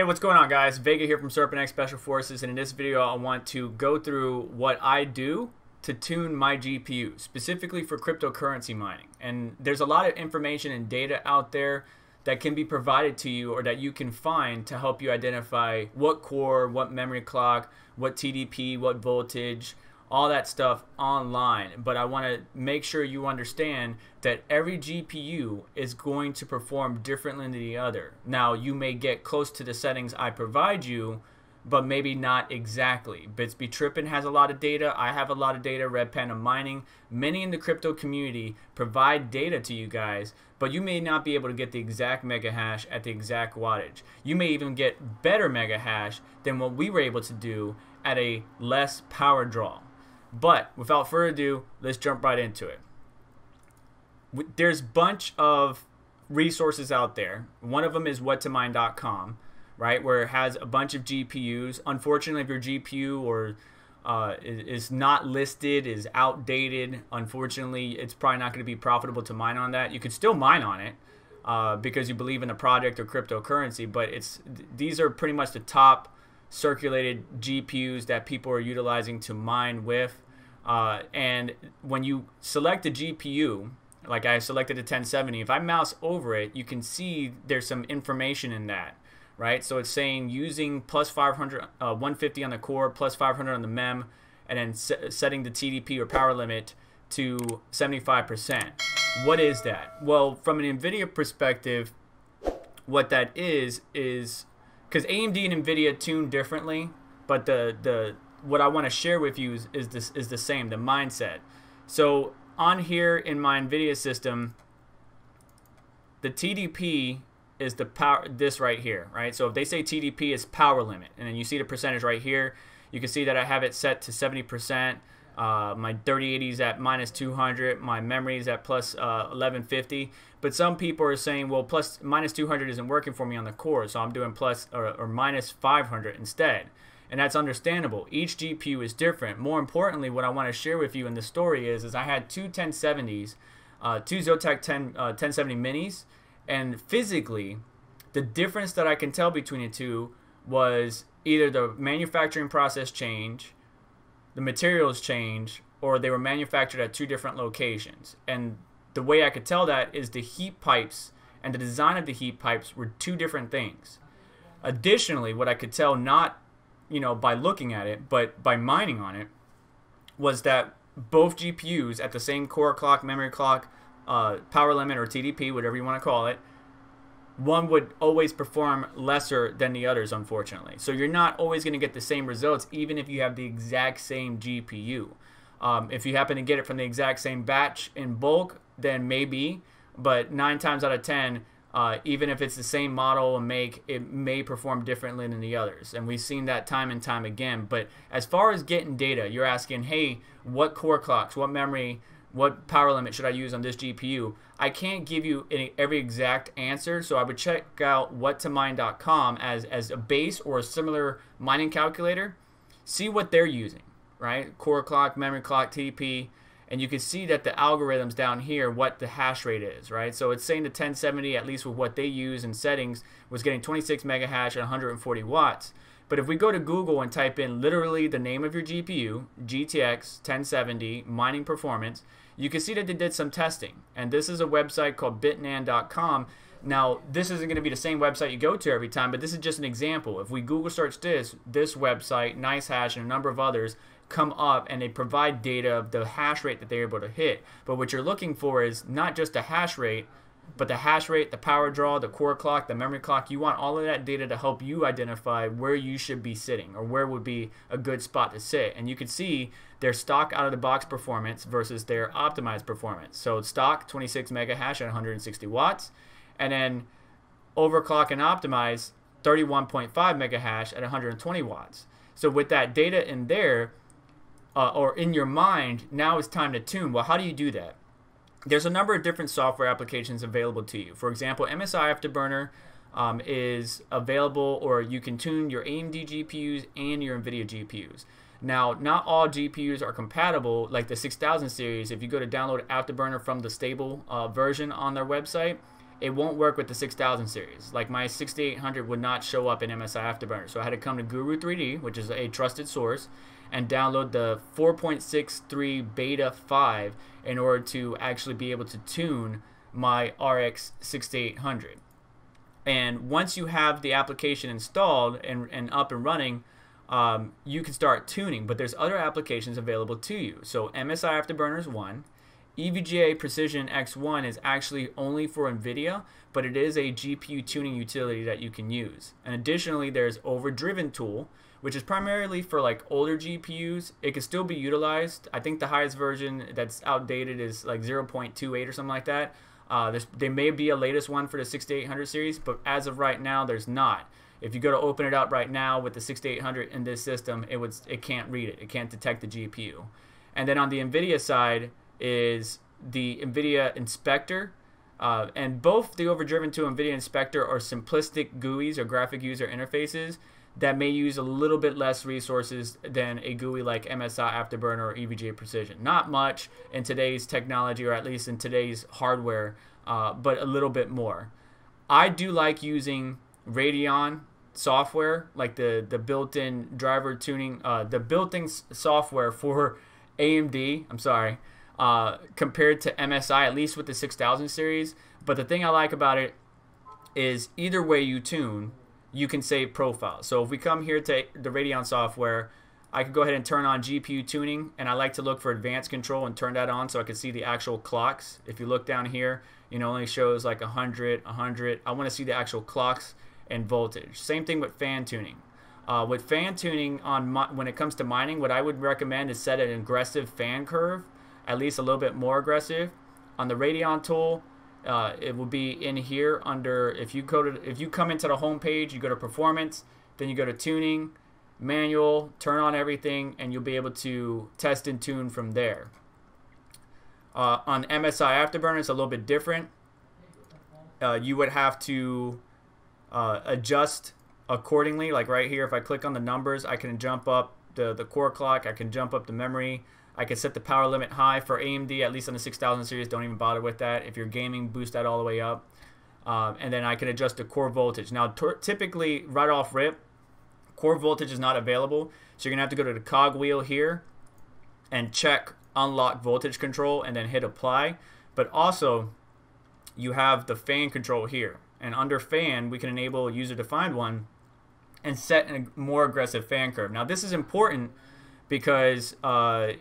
Hey, what's going on, guys? Vega here from Serpent X Special Forces, and in this video I want to go through what I do to tune my GPU, specifically for cryptocurrency mining. And there's a lot of information and data out there that can be provided to you or that you can find to help you identify what core, what memory clock, what TDP, what voltage, all that stuff online. But I want to make sure you understand that every GPU is going to perform differently than the other. Now, you may get close to the settings I provide you, but maybe not exactly. Bitsby Trippin has a lot of data. I have a lot of data. Red Panda Mining. Many in the crypto community provide data to you guys, but you may not be able to get the exact mega hash at the exact wattage. You may even get better mega hash than what we were able to do at a less power draw. But without further ado, let's jump right into it. There's a bunch of resources out there. One of them is whattomine.com, right, where it has a bunch of GPUs. Unfortunately, if your GPU or is not listed, is outdated, unfortunately, it's probably not going to be profitable to mine on that. You could still mine on it because you believe in the project or cryptocurrency, but these are pretty much the top circulated GPUs that people are utilizing to mine with. And when you select a GPU, like I selected a 1070, if I mouse over it, you can see there's some information in that, right? So it's saying using plus 150 on the core, plus 500 on the mem, and then setting the TDP or power limit to 75%. What is that? Well, from an NVIDIA perspective, what that is because AMD and NVIDIA tune differently, but what I want to share with you is the same, the mindset. So on here in my NVIDIA system, the TDP is the power, this right here, right? So if they say TDP is power limit, and then you see the percentage right here, you can see that I have it set to 70%. My 3080 is at minus 200. My memory is at plus 1150. But some people are saying, well, minus 200 isn't working for me on the core, so I'm doing plus or minus 500 instead. And that's understandable. Each GPU is different. More importantly, what I want to share with you in the story is I had two 1070s, two Zotac 1070 minis, and physically, the difference that I can tell between the two was either the manufacturing process change, the materials change, or they were manufactured at two different locations. And the way I could tell that is the heat pipes and the design of the heat pipes were two different things. Additionally, what I could tell, not by looking at it, but by mining on it, was that both GPUs at the same core clock, memory clock, power limit, or TDP, whatever you want to call it, one would always perform lesser than the others, unfortunately. So you're not always going to get the same results, even if you have the exact same GPU. If you happen to get it from the exact same batch in bulk, then maybe, but 9 times out of 10, even if it's the same model and make, it may perform differently than the others. And we've seen that time and time again. But as far as getting data, you're asking, hey, what core clocks, what memory, what power limit should I use on this GPU? I can't give you every exact answer, so I would check out whattomine.com as a base or a similar mining calculator. See what they're using, right? Core clock, memory clock, TDP, and you can see that the algorithms down here, what the hash rate is, right? So it's saying the 1070, at least with what they use in settings, was getting 26 mega hash at 140 watts. But if we go to Google and type in literally the name of your GPU, GTX 1070 mining performance, you can see that they did some testing. And this is a website called bitnan.com. Now, this isn't going to be the same website you go to every time, but this is just an example. If we Google search this website, NiceHash, and a number of others come up, and they provide data of the hash rate that they're able to hit. But what you're looking for is not just the hash rate, but the hash rate, the power draw, the core clock, the memory clock. You want all of that data to help you identify where you should be sitting or where would be a good spot to sit. And you can see their stock out of the box performance versus their optimized performance. So stock 26 mega hash at 160 watts, and then overclock and optimize 31.5 mega hash at 120 watts. So with that data in there or in your mind, now it's time to tune. Well, how do you do that? There's a number of different software applications available to you. For example, MSI Afterburner is available, or you can tune your AMD GPUs and your NVIDIA GPUs. Now, not all GPUs are compatible, like the 6000 series. If you go to download Afterburner from the stable version on their website, it won't work with the 6000 series. Like my 6800 would not show up in MSI Afterburner. So I had to come to Guru3d, which is a trusted source, and download the 4.63 beta 5 in order to actually be able to tune my RX 6800. And once you have the application installed and up and running, you can start tuning, but there's other applications available to you. So MSI Afterburner is one. EVGA Precision X1 is actually only for NVIDIA, but it is a GPU tuning utility that you can use. And additionally, there's Overdriven Tool, which is primarily for like older GPUs. It can still be utilized. I think the highest version that's outdated is like 0.28 or something like that. There may be a latest one for the 6800 series, but as of right now, there's not. If you go to open it up right now with the 6800 in this system, it can't read it. It can't detect the GPU. And then on the NVIDIA side is the NVIDIA Inspector. And both the Overdriven Tool and NVIDIA Inspector are simplistic GUIs or graphic user interfaces that may use a little bit less resources than a GUI like MSI Afterburner or EVGA Precision. Not much in today's technology, or at least in today's hardware, but a little bit more. I do like using Radeon software, like the built-in driver tuning, the built-in software for AMD, I'm sorry, compared to MSI, at least with the 6000 series. But the thing I like about it is either way you tune, you can save profiles. So if we come here to the Radeon software, I can go ahead and turn on GPU tuning, and I like to look for advanced control and turn that on so I can see the actual clocks. If you look down here, you know, it only shows like 100, 100. I want to see the actual clocks and voltage. Same thing with fan tuning. With fan tuning, when it comes to mining, what I would recommend is set an aggressive fan curve, at least a little bit more aggressive. On the Radeon tool, it will be in here under, if you come into the home page, you go to performance, then you go to tuning, manual, turn on everything, and you'll be able to test and tune from there. On MSI Afterburner, it's a little bit different. You would have to adjust accordingly. Like right here, if I click on the numbers, I can jump up the core clock, I can jump up the memory, I can set the power limit high for AMD, at least on the 6000 series. Don't even bother with that. If you're gaming, boost that all the way up. And then I can adjust the core voltage. Now, typically, right off rip, core voltage is not available, so you're gonna have to go to the cogwheel here and check unlock voltage control and then hit apply. But also you have the fan control here, and under fan we can enable a user-defined one and set a more aggressive fan curve. Now this is important because your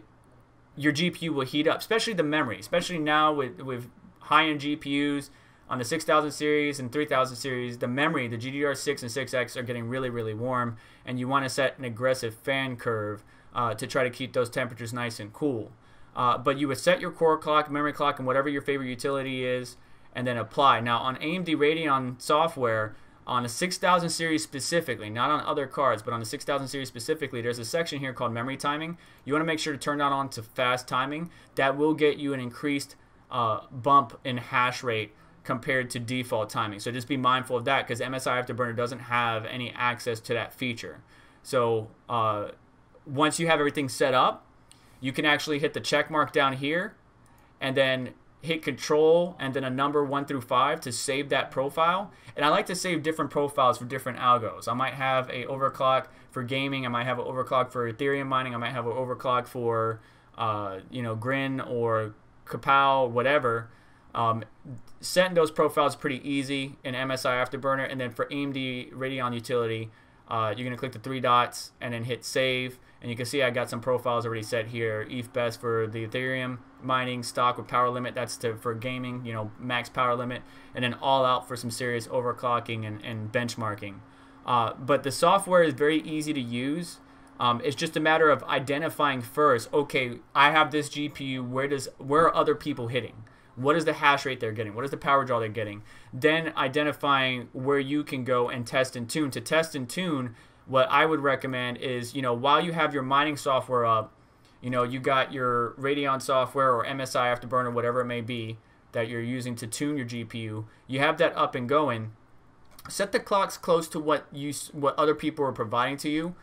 GPU will heat up, especially the memory, especially now with high-end GPUs. On the 6000 series and 3000 series, the memory, the GDDR6 and 6X, are getting really, really warm, and you want to set an aggressive fan curve to try to keep those temperatures nice and cool. But you would set your core clock, memory clock, and whatever your favorite utility is, and then apply. Now, on AMD Radeon software, on the 6000 series specifically, not on other cards, but on the 6000 series specifically, there's a section here called memory timing. You want to make sure to turn that on to fast timing. That will get you an increased bump in hash rate compared to default timing. So just be mindful of that, because MSI Afterburner doesn't have any access to that feature. So once you have everything set up, you can actually hit the check mark down here and then hit control and then a number 1 through 5 to save that profile. And I like to save different profiles for different algos. I might have an overclock for gaming, I might have an overclock for Ethereum mining, I might have an overclock for you know, Grin or Kapow, whatever. Setting those profiles pretty easy in MSI Afterburner. And then for AMD Radeon utility, you're going to click the 3 dots and then hit save, and you can see I got some profiles already set here. ETH best for the Ethereum mining, stock with power limit, that's for gaming, you know, max power limit, and then all out for some serious overclocking and benchmarking. But the software is very easy to use. It's just a matter of identifying first, okay, I have this GPU, where are other people hitting? What is the hash rate they're getting? What is the power draw they're getting? Then identifying where you can go and test and tune. To test and tune, what I would recommend is, you know, while you have your mining software up, you know, you got your Radeon software or MSI Afterburner, whatever it may be that you're using to tune your GPU, you have that up and going. Set the clocks close to what other people are providing to you,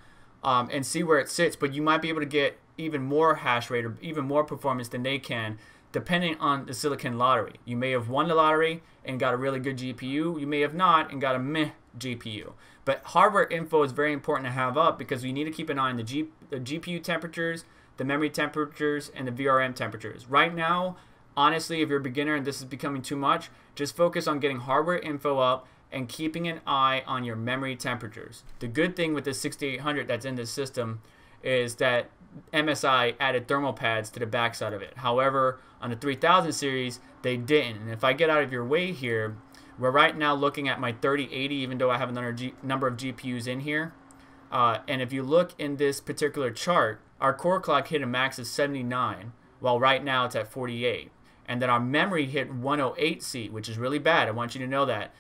and see where it sits. But you might be able to get even more hash rate or even more performance than they can, depending on the silicon lottery. You may have won the lottery and got a really good GPU. You may have not and got a meh GPU. But hardware info is very important to have up because we need to keep an eye on the GPU temperatures, the memory temperatures, and the VRM temperatures. Right now, honestly, if you're a beginner and this is becoming too much, just focus on getting hardware info up and keeping an eye on your memory temperatures. The good thing with the 6800 that's in this system is that MSI added thermal pads to the backside of it. However, on the 3000 series, they didn't. And if I get out of your way here, we're right now looking at my 3080, even though I have another number of GPUs in here. And if you look in this particular chart, our core clock hit a max of 79, while right now it's at 48. And then our memory hit 108C, which is really bad. I want you to know that.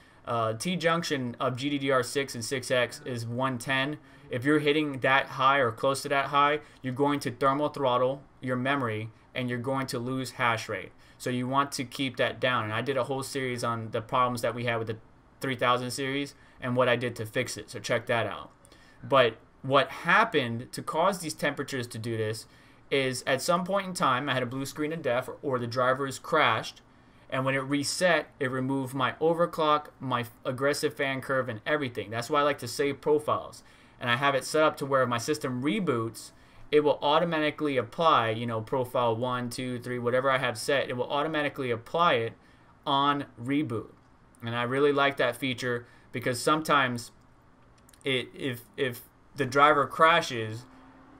T-junction of GDDR6 and 6X is 110. If you're hitting that high or close to that high, you're going to thermal throttle your memory and you're going to lose hash rate. So you want to keep that down. And I did a whole series on the problems that we had with the 3000 series and what I did to fix it. So check that out. But what happened to cause these temperatures to do this is at some point in time I had a blue screen of death or the drivers crashed, and when it reset it removed my overclock, my aggressive fan curve, and everything. That's why I like to save profiles, and I have it set up to where if my system reboots, it will automatically apply, you know, profile 1, 2, 3, whatever I have set, it will automatically apply it on reboot. And I really like that feature because sometimes if the driver crashes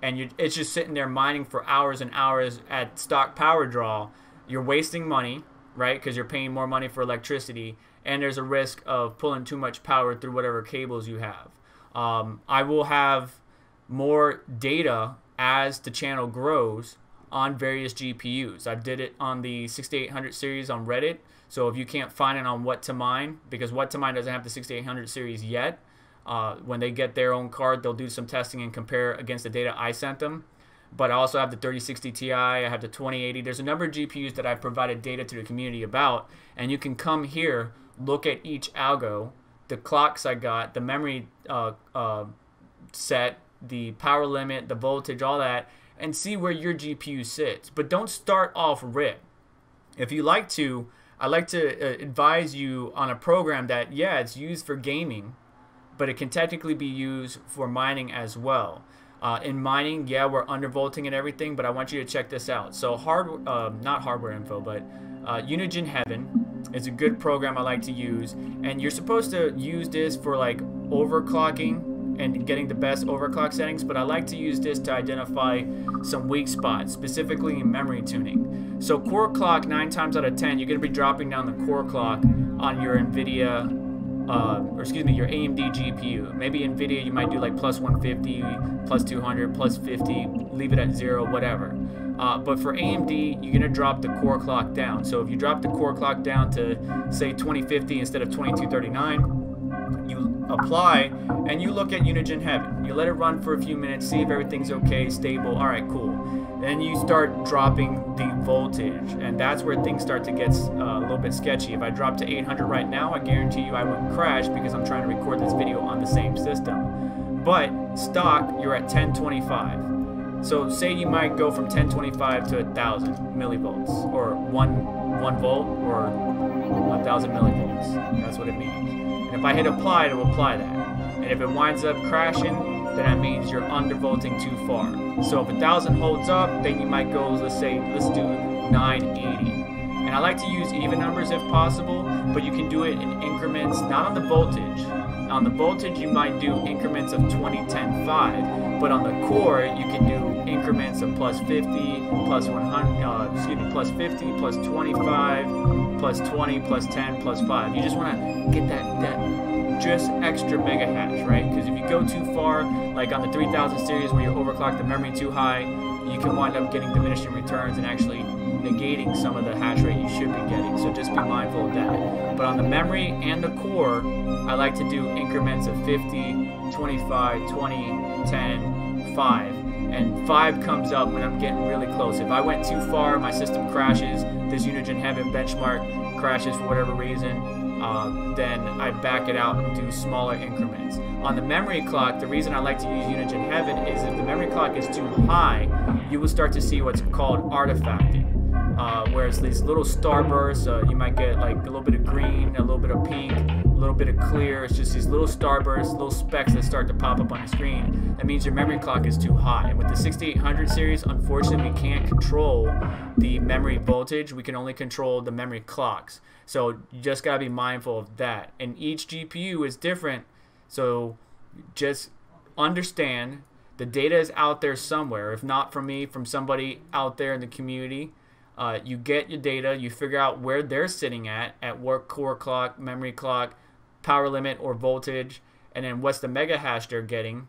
and it's just sitting there mining for hours and hours at stock power draw, you're wasting money, right? Because you're paying more money for electricity, and there's a risk of pulling too much power through whatever cables you have. I will have more data as the channel grows on various GPUs. I did it on the 6800 series on Reddit, so if you can't find it on whattomine, because whattomine doesn't have the 6800 series yet. When they get their own card, they'll do some testing and compare against the data I sent them. But I also have the 3060 Ti, I have the 2080. There's a number of GPUs that I've provided data to the community about, and you can come here, look at each algo, the clocks I got, the memory set, the power limit, the voltage, all that, and see where your GPU sits. But don't start off rip. If you like to, I like to advise you on a program that, yeah, it's used for gaming, but it can technically be used for mining as well. In mining, yeah, we're undervolting and everything, but I want you to check this out. So not hardware info, but Unigine Heaven is a good program I like to use. And you're supposed to use this for like overclocking and getting the best overclock settings, but I like to use this to identify some weak spots, specifically in memory tuning. So core clock, 9 times out of 10, you're gonna be dropping down the core clock on your NVIDIA, or excuse me, your AMD GPU. Maybe NVIDIA you might do like plus 150, plus 200, plus 50, leave it at 0, whatever. But for AMD, you're gonna drop the core clock down. So if you drop the core clock down to say 2050 instead of 2239, you apply and you look at Unigine Heaven. You let it run for a few minutes, see if everything's okay, stable, all right, cool. Then you start dropping the voltage, and that's where things start to get a little bit sketchy. If I drop to 800 right now, I guarantee you I wouldn't crash because I'm trying to record this video on the same system. But stock, you're at 1025. So say you might go from 1025 to 1,000 millivolts, or one volt, or 1,000 millivolts. That's what it means. And if I hit apply, it'll apply that. And if it winds up crashing, then that means you're undervolting too far. So if 1,000 holds up, then you might go, let's do 980. And I like to use even numbers if possible, but you can do it in increments, not on the voltage. On the voltage, you might do increments of 20, 10, 5, but on the core, you can do increments of plus 50, plus 100, plus 50, plus 25, plus 20, plus 10, plus 5. You just wanna get that just extra mega hash, right? Because if you go too far, like on the 3000 series where you overclock the memory too high, you can wind up getting diminishing returns and actually negating some of the hash rate you should be getting. So just be mindful of that. But on the memory and the core, I like to do increments of 50, 25, 20, 10, 5. And 5 comes up when I'm getting really close. If I went too far, my system crashes, this Unigine Heaven benchmark crashes for whatever reason, then I back it out and do smaller increments. On the memory clock, the reason I like to use Unigine Heaven is if the memory clock is too high, you will start to see what's called artifacting. whereas these little starbursts, you might get like a little bit of green, a little bit of pink, a little bit of clear. It's just these little starbursts, little specks that start to pop up on the screen. That means your memory clock is too hot. And with the 6800 series, unfortunately, we can't control the memory voltage. We can only control the memory clocks. So you just gotta be mindful of that. And each GPU is different. So just understand the data is out there somewhere. If not from me, from somebody out there in the community. You get your data, you figure out where they're sitting at what core clock, memory clock, power limit, or voltage, and then what's the mega hash they're getting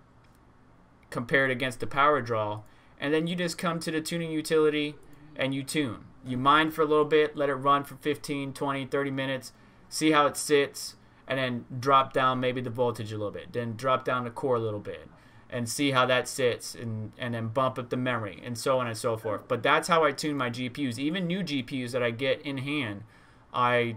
compared against the power draw. And then you just come to the tuning utility and you tune. You mine for a little bit, let it run for 15, 20, 30 minutes, see how it sits, and then drop down maybe the voltage a little bit, then drop down the core a little bit and see how that sits, and then bump up the memory, and so on and so forth. But that's how I tune my GPUs. Even new GPUs that I get in hand, I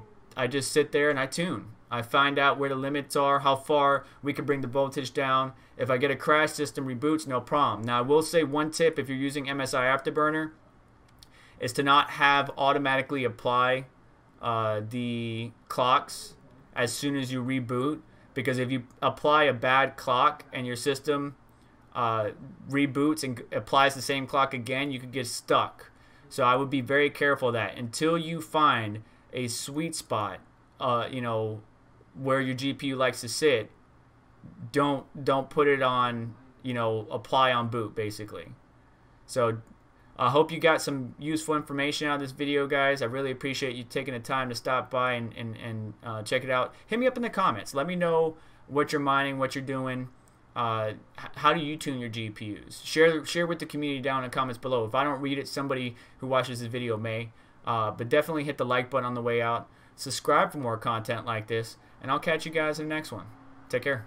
just sit there and I tune. I find out where the limits are, how far we can bring the voltage down. If I get a crash, system reboots, no problem. Now I will say one tip if you're using MSI Afterburner is to not have automatically apply the clocks as soon as you reboot, because if you apply a bad clock and your system reboots and applies the same clock again, you could get stuck. So I would be very careful of that until you find a sweet spot, you know, where your GPU likes to sit. Don't put it on, you know, apply on boot basically. So I hope you got some useful information out of this video, guys. I really appreciate you taking the time to stop by and check it out. Hit me up in the comments. Let me know what you're mining, what you're doing. How do you tune your GPUs? Share with the community down in the comments below. If I don't read it, somebody who watches this video may. But definitely hit the like button on the way out. Subscribe for more content like this. And I'll catch you guys in the next one. Take care.